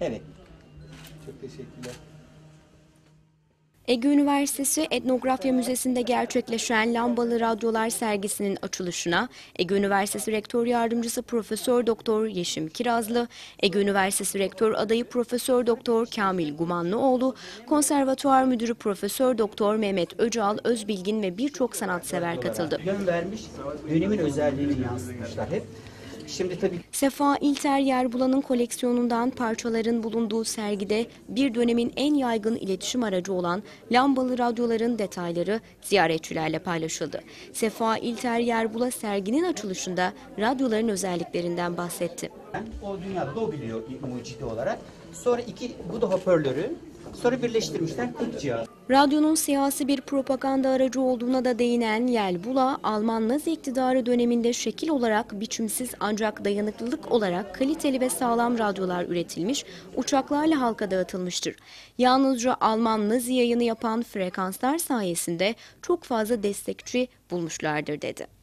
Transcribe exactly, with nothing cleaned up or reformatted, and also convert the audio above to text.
Evet. Çok teşekkürler. Ege Üniversitesi Etnografya Müzesi'nde gerçekleşen Lambalı Radyolar sergisinin açılışına Ege Üniversitesi Rektör Yardımcısı Profesör Doktor Yeşim Kirazlı, Ege Üniversitesi Rektör Adayı Profesör Doktor Kamil Gumanlıoğlu, Konservatuvar Müdürü Profesör Doktor Mehmet Öcal Özbilgin ve birçok sanatsever katıldı. Yön vermiş, dönemin özelliğini yansıtmışlar hep. Şimdi tabii... Sefa İlter Yelbuğa'nın koleksiyonundan parçaların bulunduğu sergide bir dönemin en yaygın iletişim aracı olan lambalı radyoların detayları ziyaretçilerle paylaşıldı. Sefa İlter Yelbuğa serginin açılışında radyoların özelliklerinden bahsetti. O dünyada da o biliyor mucidi olarak. Sonra iki bu da hoparlörü. Sonra birleştirmişler kırk cihaz. Radyonun siyasi bir propaganda aracı olduğuna da değinen Yelbuğa, Alman Nazi iktidarı döneminde şekil olarak biçimsiz ancak dayanıklılık olarak kaliteli ve sağlam radyolar üretilmiş, uçaklarla halka dağıtılmıştır. Yalnızca Alman Nazi yayını yapan frekanslar sayesinde çok fazla destekçi bulmuşlardır dedi.